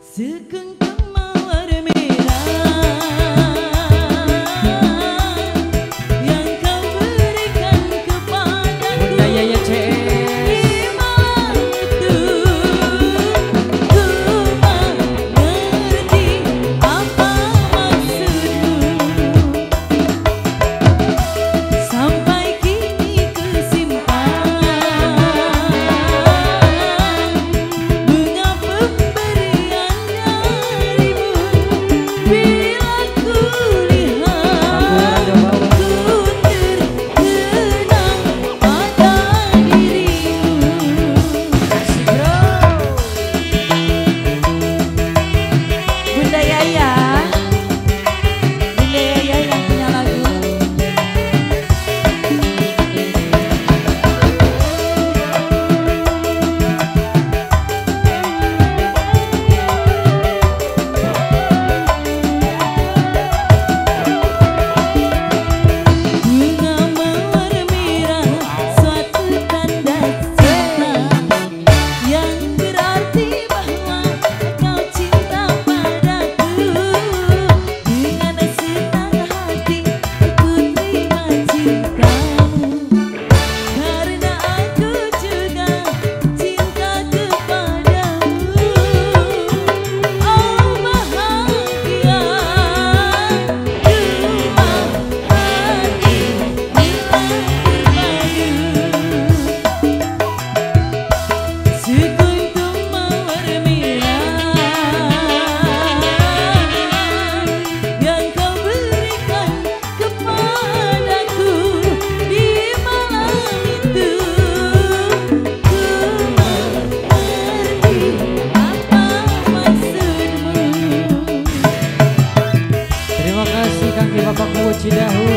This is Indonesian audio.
Sekengkang mawar merah yang kau berikan kepadaku, Bunda Yaya CS. Dimantu ku mengerti apa maksudmu, sampai kini kesimpan bunga pemberian. Terima kasih Kang Bapak Cidahu.